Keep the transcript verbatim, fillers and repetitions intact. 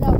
No.